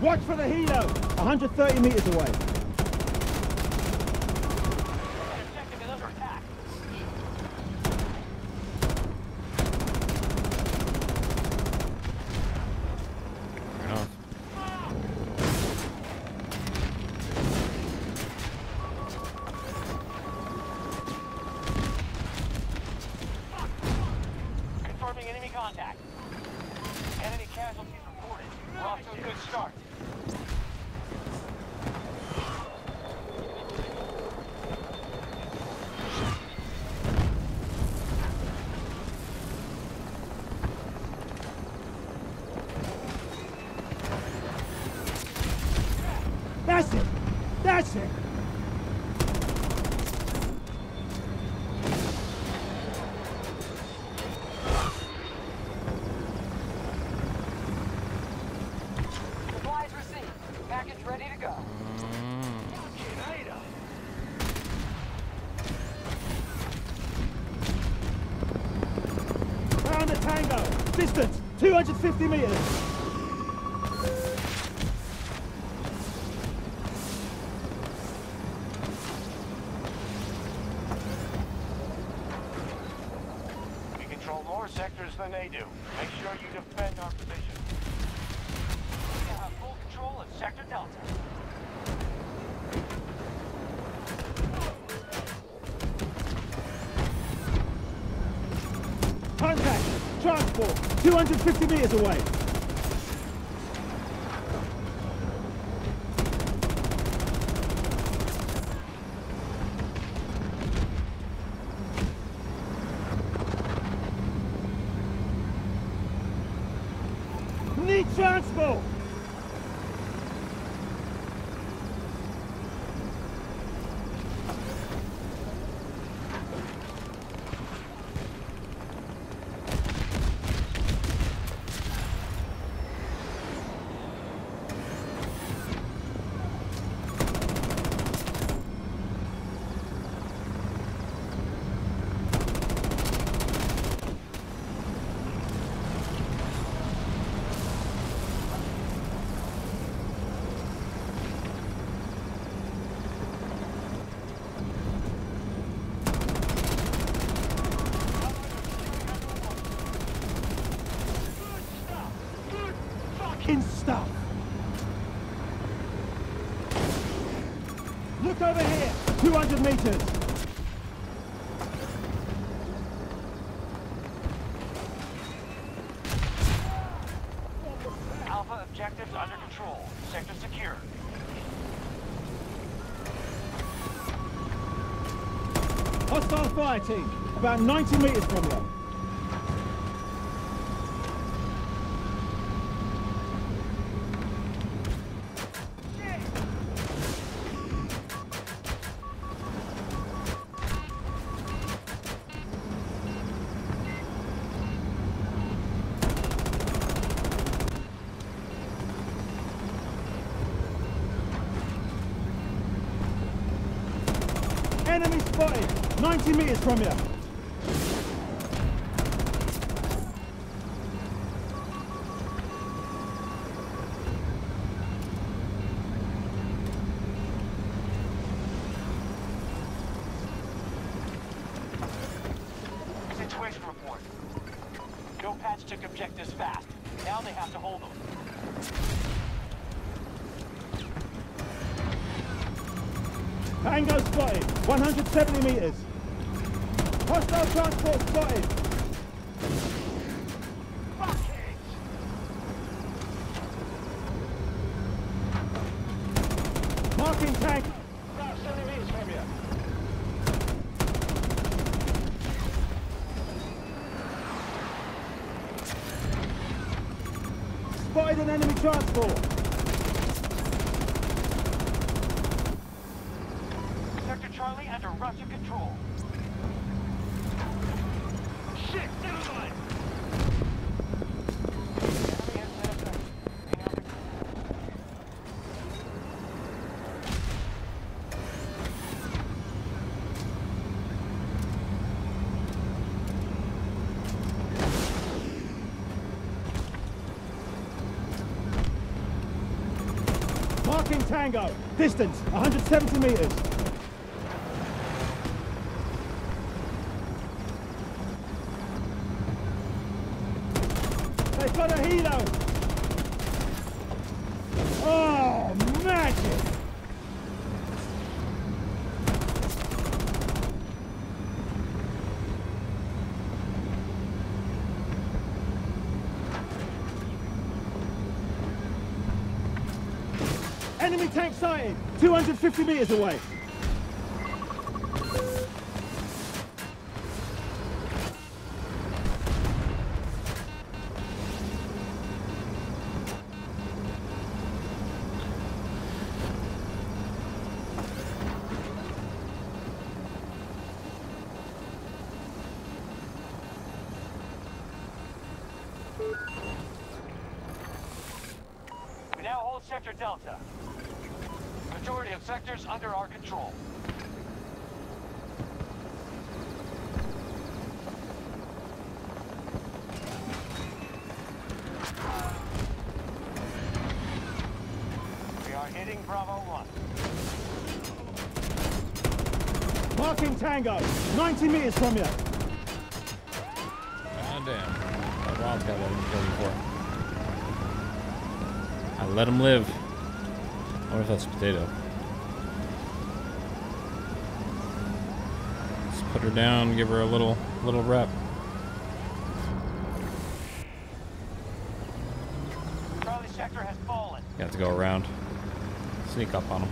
Watch for the helo! 130 meters away. Objective is under attack. Confirming enemy contact. Enemy casualties reported. We're off to a good start. That's it! That's it! Supplies received. Package ready to go. Found the tango! Distance 250 meters! More sectors than they do. Make sure you defend our position. We have full control of Sector Delta. Contact! Transport! 250 meters away! Transport! Stop. Look over here, 200 meters. Alpha objectives under control. Sector secure. Hostile fire team, about 90 meters from you. Enemy spotted, 90 meters from here. Situation report. No patch took objectives fast. Now they have to hold them. Tango spotted, 170 meters. Hostile transport spotted. Fuck it. Marking tank. About 70 meters from here. Spotted an enemy transport. Charlie under Russian control. Shit, never mind! Tracking Tango. Distance, 170 meters. They've got a helo. Oh, magic. Enemy tank sighted, 250 meters away. We now hold Sector Delta. Majority of sectors under our control. We are hitting Bravo 1. Marking Tango, 90 meters from you. God damn. That Rob's got what he killed before. I let him live. I wonder if that's Potato. Let's put her down, give her a little rep. Charlie sector has fallen. You have to go around. Sneak up on him.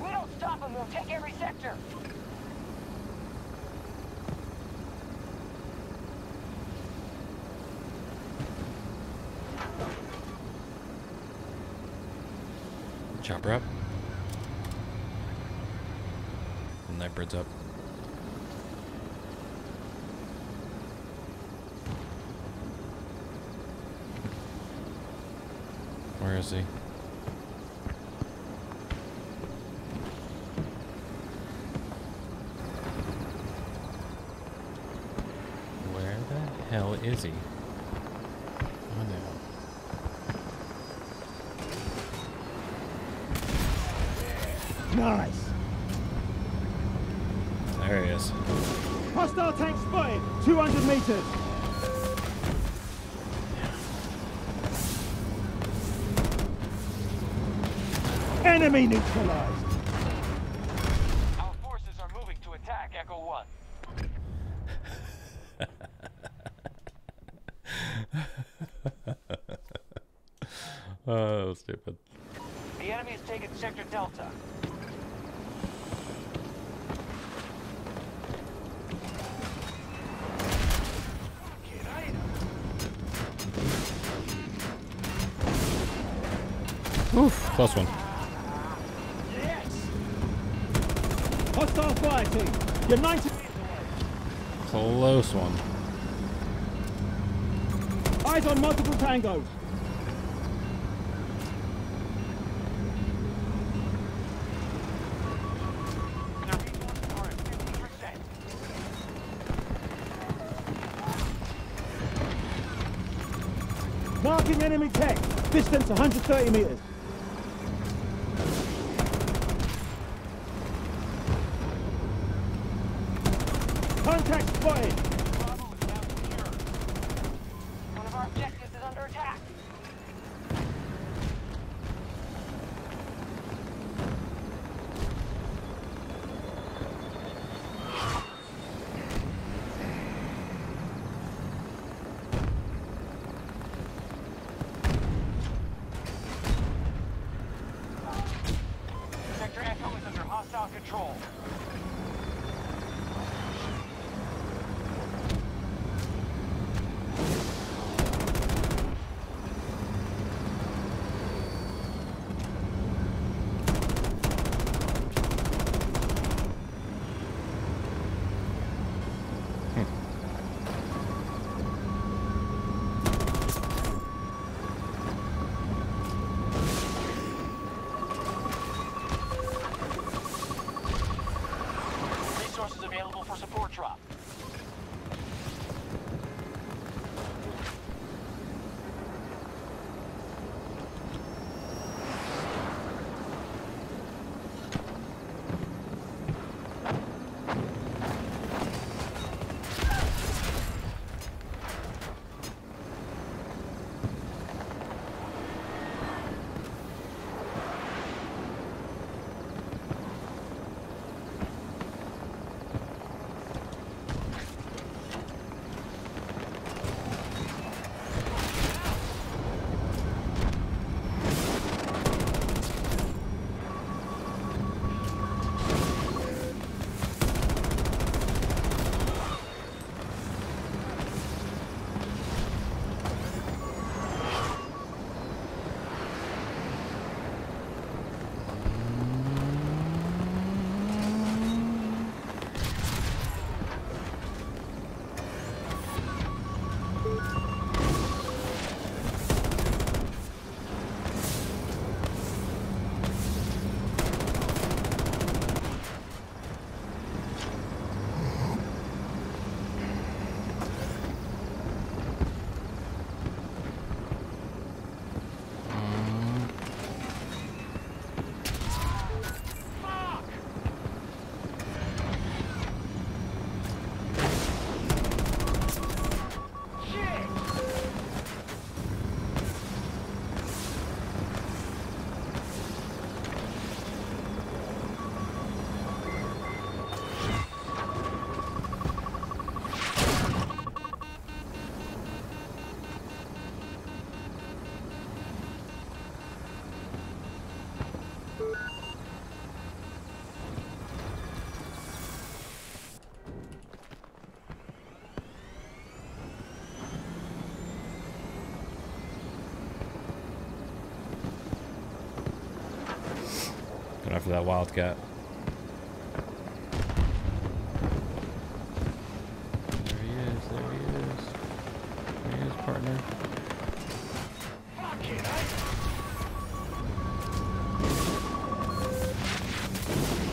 We don't stop him, we'll take every sector. Chopper up. And that bird's up. Where is he? Where the hell is he? Nice. There he is. Hostile tank spotted, 200 meters. Yeah. Enemy neutralized. Our forces are moving to attack Echo 1. Oh, that was stupid. The enemy has taken Sector Delta. Oof, close one. Yes. Hostile fire team. You're 90 meters away. Close one. Eyes on multiple tangos. Their resources are at 50%. Marking enemy tech. Distance 130 meters. Contact spotted! Bravo is now secure. One of our objectives is under attack. Sector Echo is under hostile control. Available for support drop. after that wildcat. There he is, there he is. There he is, partner.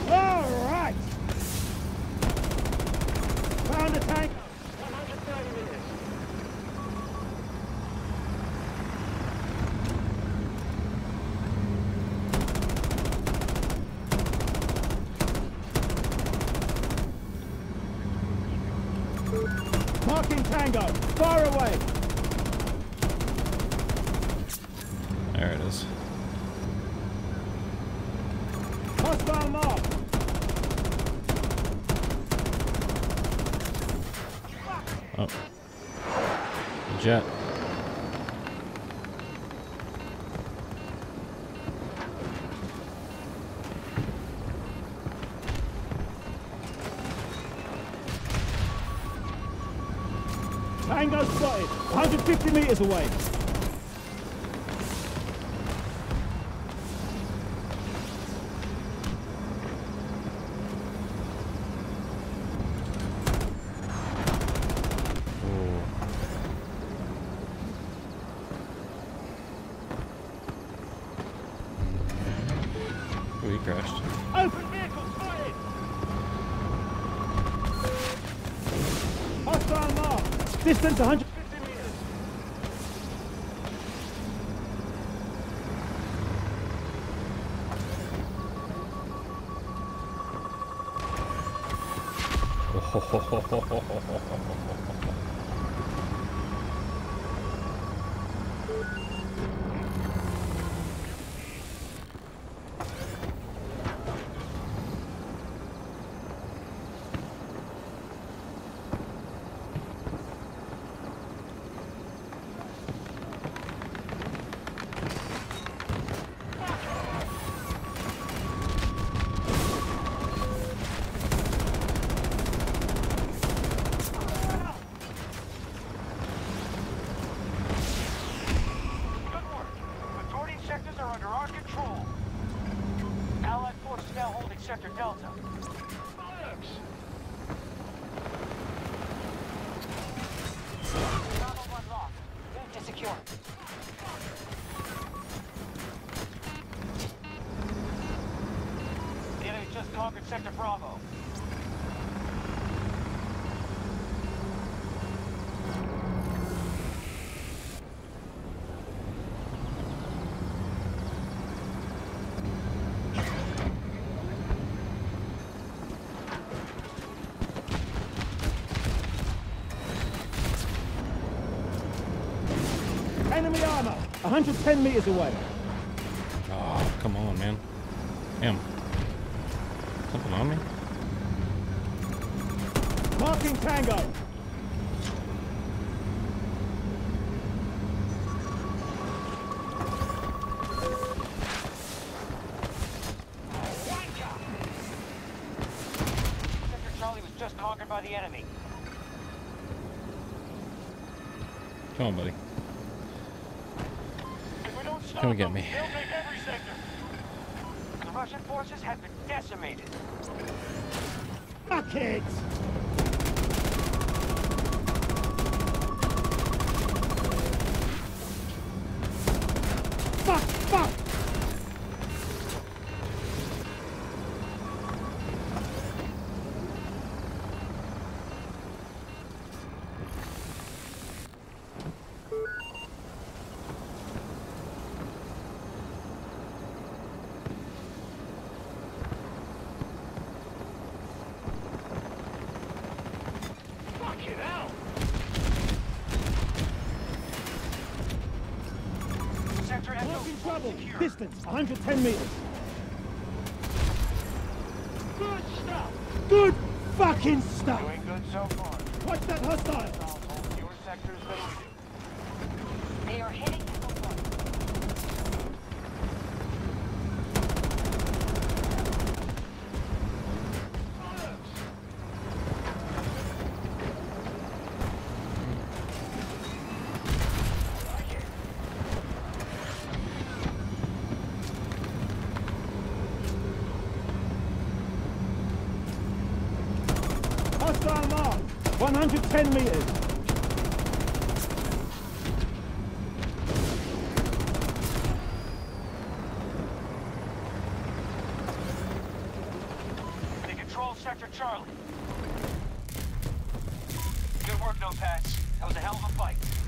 Alright! Found a tank! Marking Tango, far away. There it is. Hostile mark. Oh, the jet. Tango spotted, 150 meters away. Oh, he crashed. Open vehicle spotted! Hostile mark! Distance 150 meters. Sector Delta. Bollocks! Bravo 1 lost. Move to secure. The enemy just conquered Sector Bravo. Enemy armor, 110 meters away. Oh, come on, man. Damn. Something on me? Marking Tango. Sector Charlie was just conquered by the enemy. Come on, buddy. Come get me. They'll take every sector. The Russian forces have been decimated. Buckets! Fuck! Fuck! Trouble. Distance 110 meters. Good stuff. Good fucking stuff. Doing good so far. Watch that hostile. Fewer sectors than we do. They are hitting the Hostile mark, 110 meters. They control Sector Charlie. Good work, Notepads. That was a hell of a fight.